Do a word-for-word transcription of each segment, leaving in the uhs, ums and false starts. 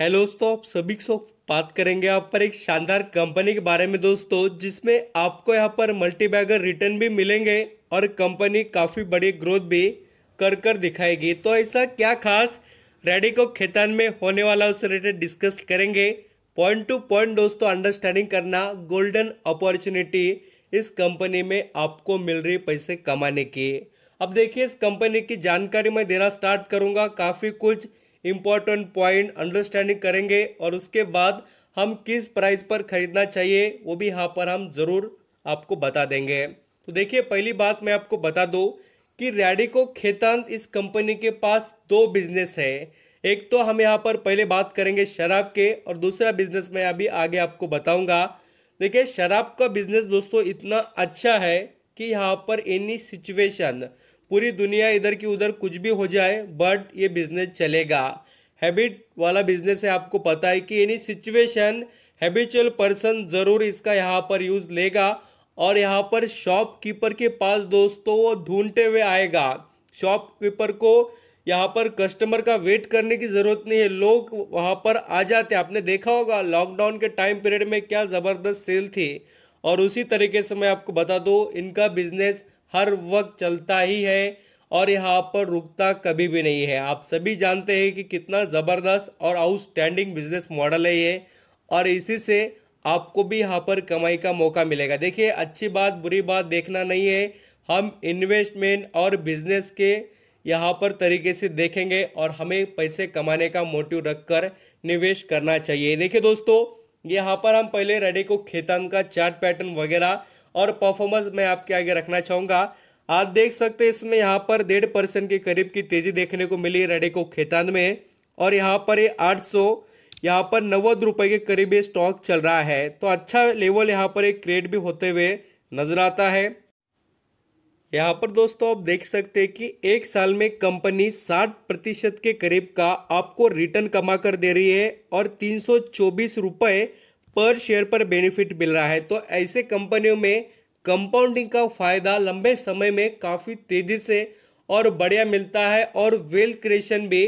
Hello दोस्तों, आप सभी से बात करेंगे यहाँ पर एक शानदार कंपनी के बारे में दोस्तों, जिसमें आपको यहाँ पर मल्टीबैगर रिटर्न भी मिलेंगे और कंपनी काफ़ी बड़ी ग्रोथ भी कर कर दिखाएगी। तो ऐसा क्या खास रेडिको खैतान में होने वाला उससे रिलेटेड डिस्कस करेंगे। पॉइंट टू पॉइंट दोस्तों अंडरस्टैंडिंग करना, गोल्डन अपॉर्चुनिटी इस कंपनी में आपको मिल रही पैसे कमाने की। अब देखिए, इस कंपनी की जानकारी मैं देना स्टार्ट करूँगा। काफ़ी कुछ इम्पॉर्टेंट पॉइंट अंडरस्टैंडिंग करेंगे और उसके बाद हम किस प्राइस पर खरीदना चाहिए वो भी यहाँ पर हम ज़रूर आपको बता देंगे। तो देखिए, पहली बात मैं आपको बता दूँ कि रेडिको खैतान इस कंपनी के पास दो बिजनेस है। एक तो हम यहाँ पर पहले बात करेंगे शराब के और दूसरा बिजनेस मैं अभी आगे आपको बताऊँगा। देखिए, शराब का बिजनेस दोस्तों इतना अच्छा है कि यहाँ पर एनी सिचुएशन, पूरी दुनिया इधर की उधर कुछ भी हो जाए बट ये बिज़नेस चलेगा। हैबिट वाला बिजनेस है, आपको पता है कि एनी सिचुएशन हैबिचुअल पर्सन ज़रूर इसका यहाँ पर यूज़ लेगा और यहाँ पर शॉपकीपर के पास दोस्तों वो ढूंढते हुए आएगा। शॉपकीपर को यहाँ पर कस्टमर का वेट करने की ज़रूरत नहीं है, लोग वहाँ पर आ जाते हैं। आपने देखा होगा लॉकडाउन के टाइम पीरियड में क्या ज़बरदस्त सेल थी। और उसी तरीके से मैं आपको बता दूँ, इनका बिज़नेस हर वक्त चलता ही है और यहाँ पर रुकता कभी भी नहीं है। आप सभी जानते हैं कि कितना ज़बरदस्त और आउटस्टैंडिंग बिजनेस मॉडल है ये, और इसी से आपको भी यहाँ पर कमाई का मौका मिलेगा। देखिए, अच्छी बात बुरी बात देखना नहीं है, हम इन्वेस्टमेंट और बिजनेस के यहाँ पर तरीके से देखेंगे और हमें पैसे कमाने का मोटिव रख कर निवेश करना चाहिए। देखिए दोस्तों, यहाँ पर हम पहले रेडिको खैतान का चार्ट पैटर्न वगैरह और परफॉर्मेंस मैं आपके आगे रखना चाहूँगा। आप देख सकते हैं इसमें यहाँ पर डेढ़ परसेंट के करीब की तेज़ी देखने को मिली रेडिको खैतान में, और यहाँ पर ये आठ सौ यहाँ पर नव्वद रुपये के करीब ये स्टॉक चल रहा है। तो अच्छा लेवल यहाँ पर एक क्रिएट भी होते हुए नज़र आता है। यहाँ पर दोस्तों आप देख सकते हैं कि एक साल में कंपनी साठ प्रतिशत के करीब का आपको रिटर्न कमा कर दे रही है और तीन सौ चौबीस रुपये पर शेयर पर बेनिफिट मिल रहा है। तो ऐसे कंपनियों में कंपाउंडिंग का फ़ायदा लंबे समय में काफ़ी तेज़ी से और बढ़िया मिलता है और वेल्थ क्रिएशन भी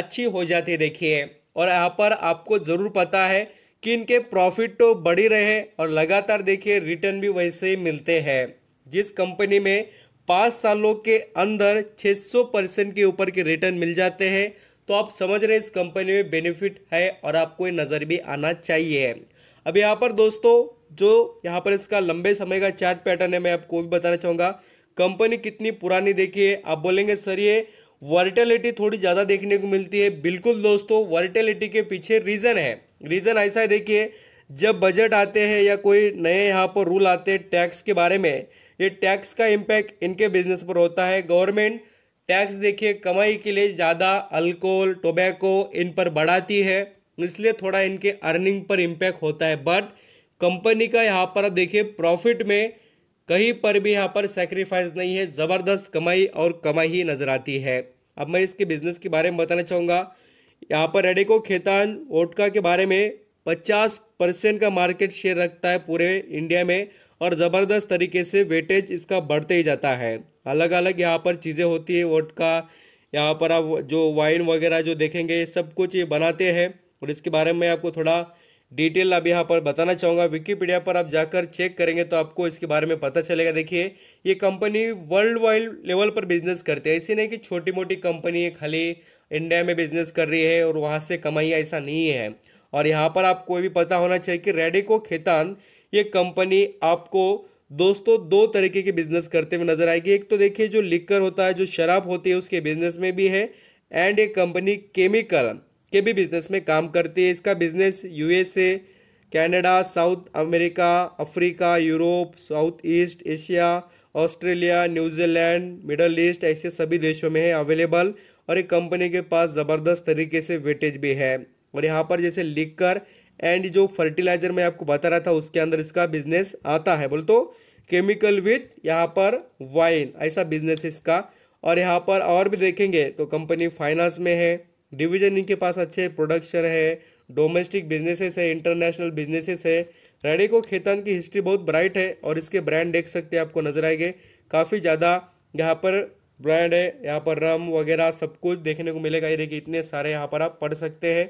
अच्छी हो जाती है। देखिए, और यहाँ पर आपको ज़रूर पता है कि इनके प्रॉफिट तो बढ़ ही रहे और लगातार देखिए रिटर्न भी वैसे ही मिलते हैं। जिस कंपनी में पाँच सालों के अंदर छः सौ परसेंट के ऊपर के रिटर्न मिल जाते हैं, तो आप समझ रहे इस कंपनी में बेनिफिट है और आपको ये नज़र भी आना चाहिए। अब यहाँ पर दोस्तों जो यहाँ पर इसका लंबे समय का चार्ट पैटर्न है, मैं आपको भी बताना चाहूँगा कंपनी कितनी पुरानी। देखिए, आप बोलेंगे सर ये वॉलेटिलिटी थोड़ी ज़्यादा देखने को मिलती है। बिल्कुल दोस्तों, वॉलेटिलिटी के पीछे रीज़न है। रीज़न ऐसा है, देखिए जब बजट आते हैं या कोई नए यहाँ पर रूल आते हैं टैक्स के बारे में, ये टैक्स का इम्पैक्ट इनके बिजनेस पर होता है। गवर्नमेंट टैक्स देखिए कमाई के लिए ज़्यादा अल्कोहल, टोबैको इन पर बढ़ाती है, इसलिए थोड़ा इनके अर्निंग पर इम्पैक्ट होता है। बट कंपनी का यहाँ पर आप देखिए प्रॉफिट में कहीं पर भी यहाँ पर सेक्रीफाइस नहीं है, ज़बरदस्त कमाई और कमाई ही नज़र आती है। अब मैं इसके बिज़नेस के बारे में बताना चाहूँगा। यहाँ पर रेडिको खैतान वोडका के बारे में पचास परसेंट का मार्केट शेयर रखता है पूरे इंडिया में, और ज़बरदस्त तरीके से वेटेज इसका बढ़ते ही जाता है। अलग अलग यहाँ पर चीज़ें होती है, वोडका यहाँ पर आप जो वाइन वगैरह जो देखेंगे सब कुछ ये बनाते हैं, और इसके बारे में आपको थोड़ा डिटेल अब यहाँ पर बताना चाहूँगा। विकीपीडिया पर आप जाकर चेक करेंगे तो आपको इसके बारे में पता चलेगा। देखिए, ये कंपनी वर्ल्ड वाइड लेवल पर बिजनेस करती है, ऐसी नहीं कि छोटी मोटी कंपनी है खाली इंडिया में बिजनेस कर रही है और वहाँ से कमाई, ऐसा नहीं है। और यहाँ पर आपको भी पता होना चाहिए कि रेडिको खैतान ये कंपनी आपको दोस्तों दो तरीके के बिजनेस करते हुए नजर आएगी। एक तो देखिए जो लिकर होता है, जो शराब होती है उसके बिजनेस में भी है, एंड ये कंपनी केमिकल के भी बिजनेस में काम करती है। इसका business USA, Canada, South America, Africa, Europe, South East Asia, Australia, New Zealand, middle East, ऐसे सभी देशों में है अवेलेबल। और ये कंपनी के पास ज़बरदस्त तरीके से वेटेज भी है। और यहाँ पर जैसे लिकर एंड जो फर्टिलाइज़र मैं आपको बता रहा था उसके अंदर इसका बिजनेस आता है, बोल तो केमिकल विथ यहाँ पर वाइन, ऐसा बिजनेस इसका। और यहाँ पर और भी देखेंगे तो कंपनी फाइनेंस में है, डिवीज़न इनके पास अच्छे प्रोडक्शन है, डोमेस्टिक बिजनेसेस है, इंटरनेशनल बिजनेसेस है। रेडिको खैतान की हिस्ट्री बहुत ब्राइट है और इसके ब्रांड देख सकते हैं, आपको नजर आएंगे काफ़ी ज़्यादा यहाँ पर ब्रांड है। यहाँ पर रम वगैरह सब कुछ देखने को मिलेगा। ये देखिए, इतने सारे यहाँ पर आप पढ़ सकते हैं।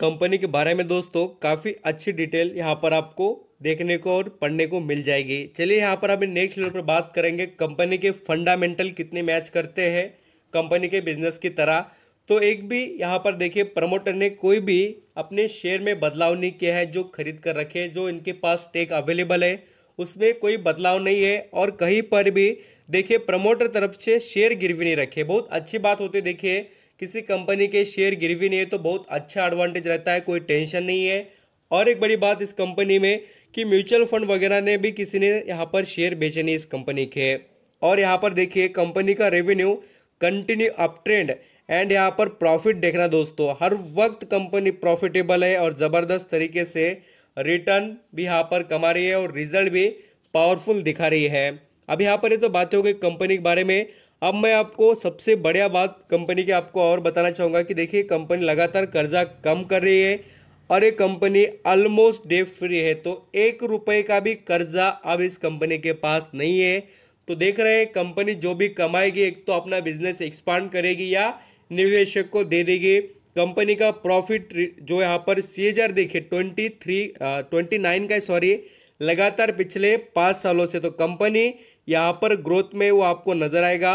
कंपनी के बारे में दोस्तों काफ़ी अच्छी डिटेल यहाँ पर आपको देखने को और पढ़ने को मिल जाएगी। चलिए यहाँ पर अभी नेक्स्ट लेवल पर बात करेंगे कंपनी के फंडामेंटल कितने मैच करते हैं कंपनी के बिजनेस की तरह। तो एक भी यहाँ पर देखिए प्रमोटर ने कोई भी अपने शेयर में बदलाव नहीं किया है, जो खरीद कर रखे जो इनके पास स्टेक अवेलेबल है उसमें कोई बदलाव नहीं है। और कहीं पर भी देखिए प्रमोटर तरफ से शेयर गिरवी नहीं रखे, बहुत अच्छी बात होती है। देखिए किसी कंपनी के शेयर गिरवी नहीं है तो बहुत अच्छा एडवांटेज रहता है, कोई टेंशन नहीं है। और एक बड़ी बात इस कंपनी में कि म्यूचुअल फंड वगैरह ने भी किसी ने यहाँ पर शेयर बेचे नहीं इस कंपनी के। और यहाँ पर देखिए कंपनी का revenue continue up trend and यहाँ पर प्रॉफिट देखना दोस्तों, हर वक्त कंपनी प्रॉफिटेबल है और ज़बरदस्त तरीके से रिटर्न भी यहाँ पर कमा रही है और रिजल्ट भी पावरफुल दिखा रही है। अब यहाँ पर ये तो बातें हो गई कंपनी के बारे में। अब मैं आपको सबसे बढ़िया बात कंपनी की आपको और बताना चाहूँगा कि देखिए कंपनी लगातार कर्जा कम कर रही है और ये कंपनी ऑलमोस्ट डेट फ्री है, तो एक रुपये का भी कर्जा अब इस कंपनी के पास नहीं है। तो देख रहे हैं कंपनी जो भी कमाएगी एक तो अपना बिजनेस एक्सपांड करेगी या निवेशक को दे देगी। कंपनी का प्रॉफिट जो यहाँ पर सीएजआर देखिए ट्वेंटी थ्री ट्वेंटी नाइन का सॉरी लगातार पिछले पाँच सालों से, तो कंपनी यहाँ पर ग्रोथ में वो आपको नज़र आएगा।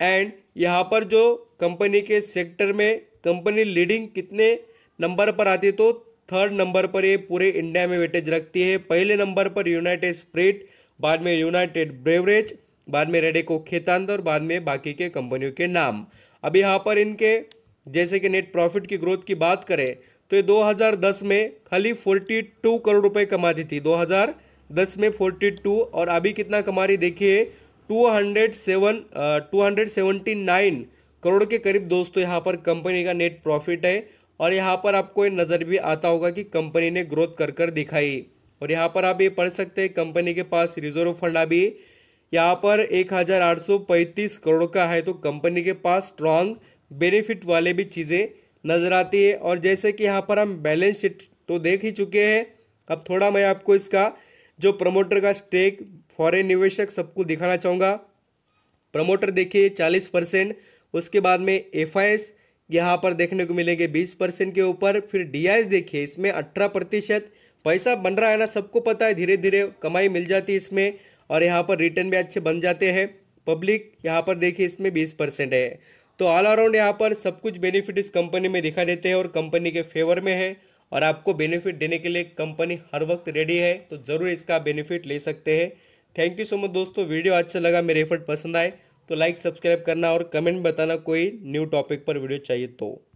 एंड यहाँ पर जो कंपनी के सेक्टर में कंपनी लीडिंग कितने नंबर पर आती है तो थर्ड नंबर पर ये पूरे इंडिया में वेटेज रखती है। पहले नंबर पर यूनाइटेड स्पिरिट, बाद में यूनाइटेड ब्रेवरेज, बाद में रेडिको खैतान और बाद में बाकी के कंपनियों के नाम। अब यहाँ पर इनके जैसे कि नेट प्रॉफिट की ग्रोथ की बात करें तो ये दो हज़ार दस में खाली बयालीस करोड़ रुपए कमाती थी, दो हज़ार दस में बयालीस और अभी कितना कमा रही देखिए दो सौ सात, दो सौ उन्यासी करोड़ के करीब दोस्तों यहाँ पर कंपनी का नेट प्रॉफिट है। और यहाँ पर आपको ये नज़र भी आता होगा कि कंपनी ने ग्रोथ कर कर दिखाई। और यहाँ पर आप ये पढ़ सकते हैं कंपनी के पास रिजर्व फंड अभी यहाँ पर एक हज़ार आठ सौ पैंतीस करोड़ का है, तो कंपनी के पास स्ट्रांग बेनिफिट वाले भी चीज़ें नज़र आती है। और जैसे कि यहाँ पर हम बैलेंस शीट तो देख ही चुके हैं, अब थोड़ा मैं आपको इसका जो प्रमोटर का स्टेक फॉरेन निवेशक सबको दिखाना चाहूँगा। प्रमोटर देखिए चालीस परसेंट, उसके बाद में एफआईएस यहाँ पर देखने को मिलेंगे बीस परसेंट के ऊपर, फिर डीआईएस देखिए इसमें अठारह प्रतिशत। पैसा बन रहा है ना, सबको पता है धीरे धीरे कमाई मिल जाती है इसमें और यहाँ पर रिटर्न भी अच्छे बन जाते हैं। पब्लिक यहाँ पर देखिए इसमें बीस परसेंट है, तो ऑल अराउंड यहाँ पर सब कुछ बेनिफिट इस कंपनी में दिखा देते हैं और कंपनी के फेवर में है। और आपको बेनिफिट देने के लिए कंपनी हर वक्त रेडी है, तो ज़रूर इसका बेनिफिट ले सकते हैं। थैंक यू सो मच दोस्तों, वीडियो अच्छा लगा मेरे एफर्ट पसंद आए तो लाइक सब्सक्राइब करना और कमेंट बताना कोई न्यू टॉपिक पर वीडियो चाहिए तो।